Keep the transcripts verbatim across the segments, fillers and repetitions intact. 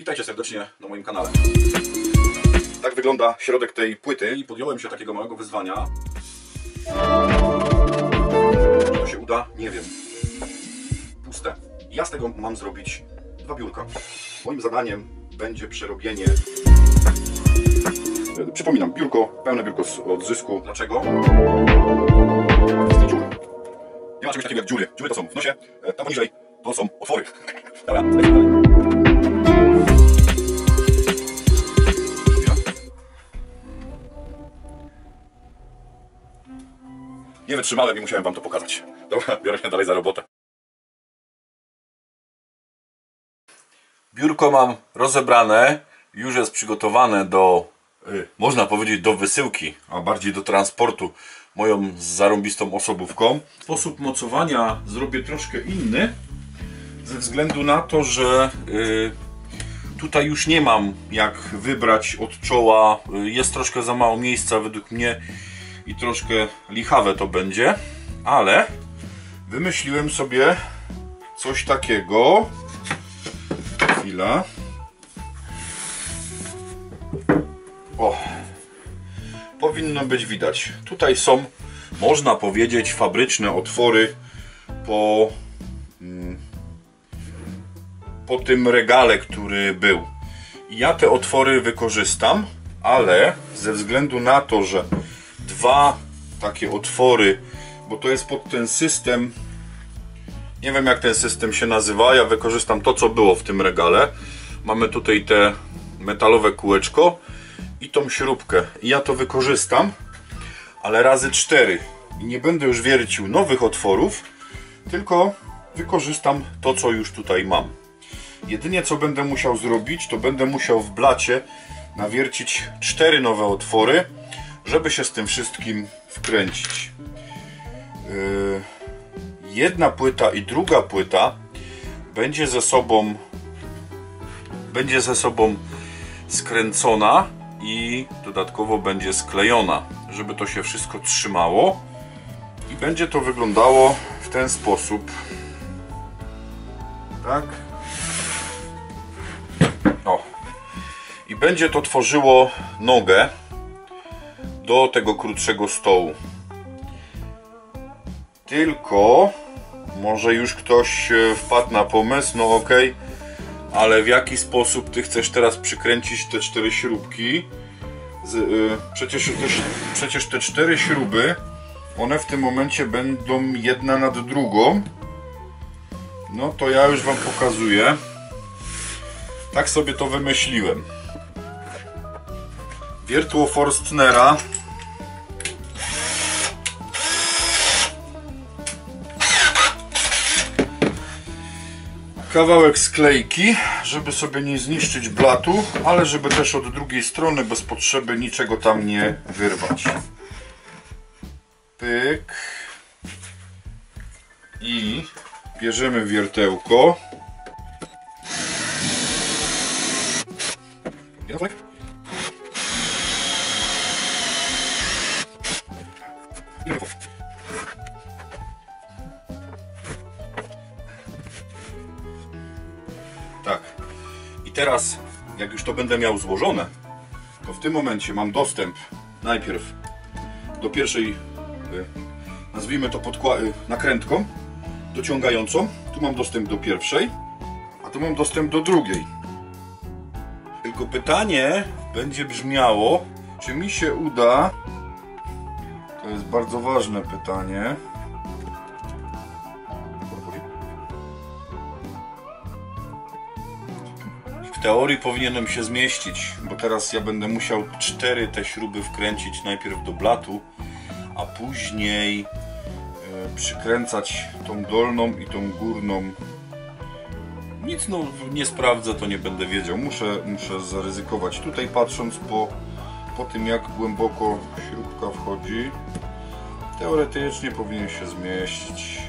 Witajcie serdecznie na moim kanale. Tak wygląda środek tej płyty i podjąłem się takiego małego wyzwania. Czy to się uda? Nie wiem. Puste. Ja z tego mam zrobić dwa biurka. Moim zadaniem będzie przerobienie... Przypominam, biurko, pełne biurko z odzysku. Dlaczego? Nie ma czegoś takiego jak dziury. Dziury to są w nosie, tam poniżej to są otwory. Dobra, nie wytrzymałem i musiałem wam to pokazać. Dobra, biorę się dalej za robotę. Biurko mam rozebrane, już jest przygotowane do, można powiedzieć, do wysyłki, a bardziej do transportu moją zarąbistą osobówką. Sposób mocowania zrobię troszkę inny, ze względu na to, że tutaj już nie mam jak wybrać od czoła, jest troszkę za mało miejsca według mnie i troszkę lichawe to będzie, ale wymyśliłem sobie coś takiego. Chwila. O, powinno być widać. Tutaj są, można powiedzieć, fabryczne otwory po, po tym regale, który był. Ja te otwory wykorzystam, ale ze względu na to, że dwa takie otwory, bo to jest pod ten system, nie wiem jak ten system się nazywa, ja wykorzystam to, co było w tym regale. Mamy tutaj te metalowe kółeczko i tą śrubkę. Ja to wykorzystam, ale razy cztery. I nie będę już wiercił nowych otworów, tylko wykorzystam to, co już tutaj mam. Jedynie co będę musiał zrobić, to będę musiał w blacie nawiercić cztery nowe otwory, żeby się z tym wszystkim wkręcić. Yy, jedna płyta i druga płyta będzie ze sobą będzie ze sobą skręcona i dodatkowo będzie sklejona, żeby to się wszystko trzymało i będzie to wyglądało w ten sposób. Tak. O. I będzie to tworzyło nogę do tego krótszego stołu. Tylko może już ktoś wpadł na pomysł, no ok, ale w jaki sposób ty chcesz teraz przykręcić te cztery śrubki? Z, yy, przecież, te, przecież te cztery śruby, one w tym momencie będą jedna nad drugą. No to ja już wam pokazuję. Tak sobie to wymyśliłem. Wiertło Forstnera. Kawałek sklejki, żeby sobie nie zniszczyć blatu, ale żeby też od drugiej strony bez potrzeby niczego tam nie wyrwać. Pyk. I bierzemy wiertełko. Tak. I teraz, jak już to będę miał złożone, to w tym momencie mam dostęp najpierw do pierwszej, nazwijmy to podkła- nakrętką dociągającą. Tu mam dostęp do pierwszej, a tu mam dostęp do drugiej. Tylko pytanie będzie brzmiało, czy mi się uda... To jest bardzo ważne pytanie. W teorii powinienem się zmieścić, bo teraz ja będę musiał cztery te śruby wkręcić najpierw do blatu, a później przykręcać tą dolną i tą górną. Nic, no, nie sprawdzę, to nie będę wiedział. Muszę, muszę zaryzykować. Tutaj patrząc po, po tym, jak głęboko śrubka wchodzi, teoretycznie powinien się zmieścić.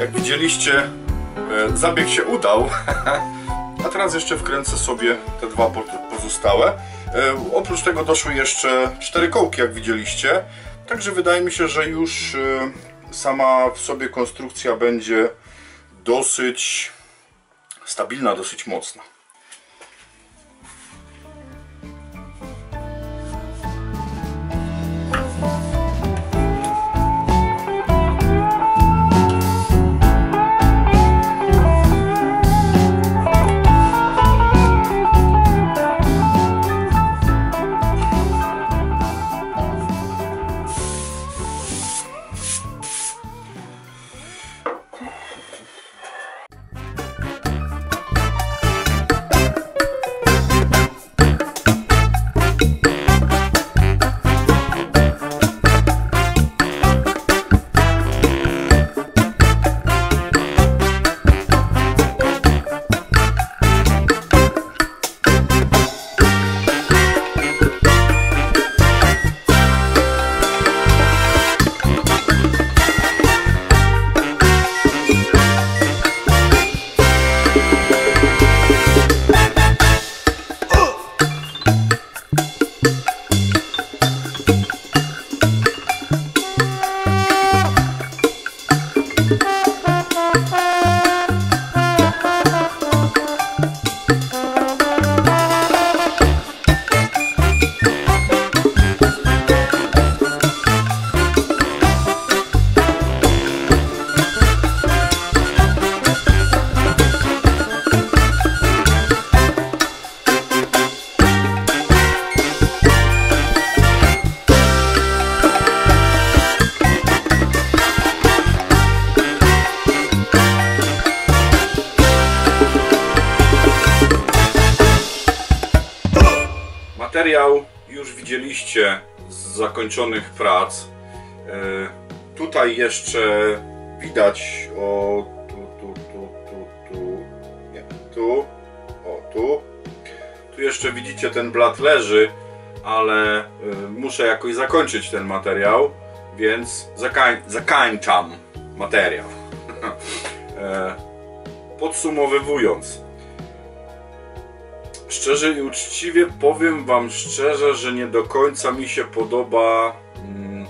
Jak widzieliście, zabieg się udał. A teraz jeszcze wkręcę sobie te dwa pozostałe. Oprócz tego doszły jeszcze cztery kołki, jak widzieliście. Także wydaje mi się, że już sama w sobie konstrukcja będzie dosyć stabilna, dosyć mocna. Materiał już widzieliście z zakończonych prac. Yy, tutaj jeszcze widać o tu, tu, tu, tu, tu, nie, tu, o tu. Tu jeszcze widzicie, ten blat leży, ale yy, muszę jakoś zakończyć ten materiał, więc zakań, zakańczam materiał. yy, podsumowywując, szczerze i uczciwie powiem wam szczerze, że nie do końca mi się podoba mm,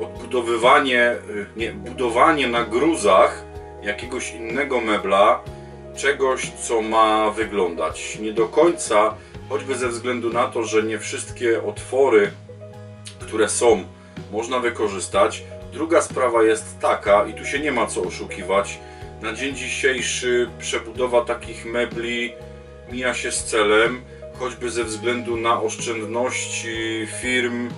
odbudowywanie, nie, budowanie na gruzach jakiegoś innego mebla, czegoś, co ma wyglądać. Nie do końca, choćby ze względu na to, że nie wszystkie otwory, które są, można wykorzystać. Druga sprawa jest taka, i tu się nie ma co oszukiwać, na dzień dzisiejszy przebudowa takich mebli mija się z celem, choćby ze względu na oszczędności firm,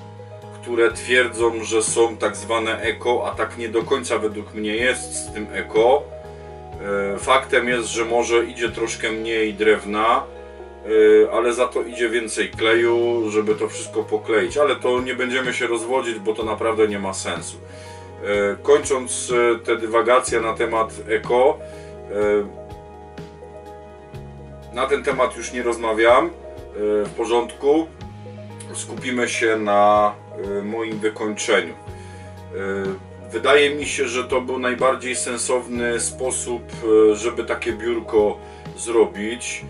które twierdzą, że są tak zwane eko, a tak nie do końca według mnie jest z tym eko. Faktem jest, że może idzie troszkę mniej drewna, ale za to idzie więcej kleju, żeby to wszystko pokleić, ale to nie będziemy się rozwodzić, bo to naprawdę nie ma sensu. Kończąc te dywagacje na temat eko, na ten temat już nie rozmawiam, w porządku, skupimy się na moim wykończeniu. Wydaje mi się, że to był najbardziej sensowny sposób, żeby takie biurko zrobić.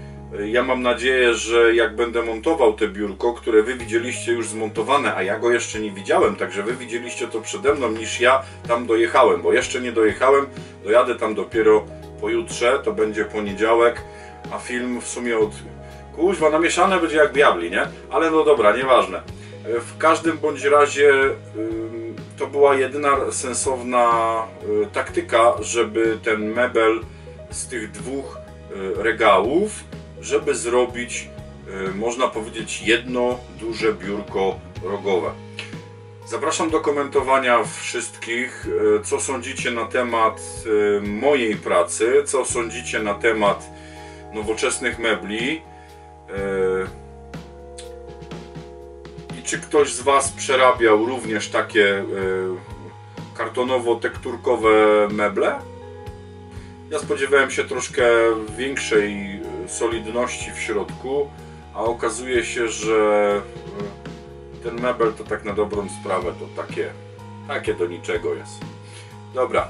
Ja mam nadzieję, że jak będę montował te biurko, które wy widzieliście już zmontowane, a ja go jeszcze nie widziałem, także wy widzieliście to przede mną, niż ja tam dojechałem, bo jeszcze nie dojechałem, dojadę tam dopiero pojutrze, to będzie poniedziałek, a film w sumie od... kuźwa, namieszane będzie jak diabli, nie? Ale no dobra, nieważne. W każdym bądź razie to była jedyna sensowna taktyka, żeby ten mebel z tych dwóch regałów, żeby zrobić, można powiedzieć, jedno duże biurko rogowe. Zapraszam do komentowania wszystkich, co sądzicie na temat mojej pracy, co sądzicie na temat nowoczesnych mebli i czy ktoś z was przerabiał również takie kartonowo-tekturkowe meble? Ja spodziewałem się troszkę większej solidności w środku, a okazuje się, że ten mebel to tak na dobrą sprawę to takie, takie do niczego jest. Dobra,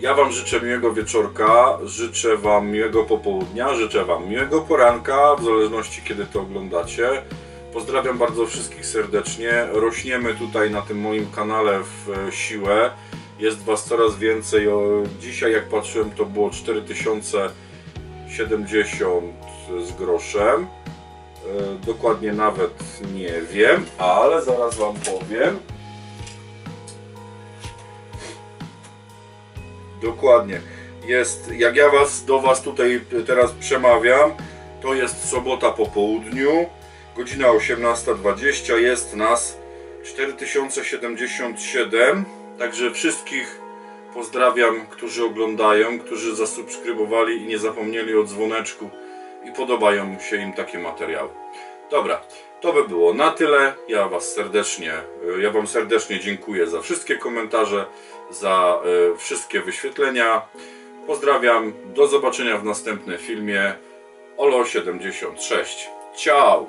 Ja Wam życzę miłego wieczorka, życzę Wam miłego popołudnia, życzę Wam miłego poranka, w zależności kiedy to oglądacie. Pozdrawiam bardzo wszystkich serdecznie. Rośniemy tutaj na tym moim kanale w siłę. Jest Was coraz więcej. Dzisiaj jak patrzyłem, to było cztery tysiące siedemdziesiąt z groszem. Dokładnie nawet nie wiem, ale zaraz Wam powiem. Dokładnie. Jest, jak ja was, do Was tutaj teraz przemawiam, to jest sobota po południu, godzina osiemnasta dwadzieścia, jest nas cztery tysiące siedemdziesiąt siedem, także wszystkich pozdrawiam, którzy oglądają, którzy zasubskrybowali i nie zapomnieli o dzwoneczku i podobają się im takie materiały. Dobra, to by było na tyle. Ja was serdecznie, ja Wam serdecznie dziękuję za wszystkie komentarze, za y, wszystkie wyświetlenia. Pozdrawiam, do zobaczenia w następnym filmie. O L O siedemdziesiąt sześć. Ciao!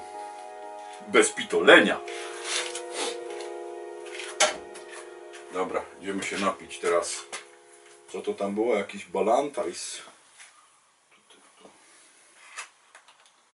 Bez pitolenia! Dobra, idziemy się napić teraz. Co to tam było? Jakiś balantajs?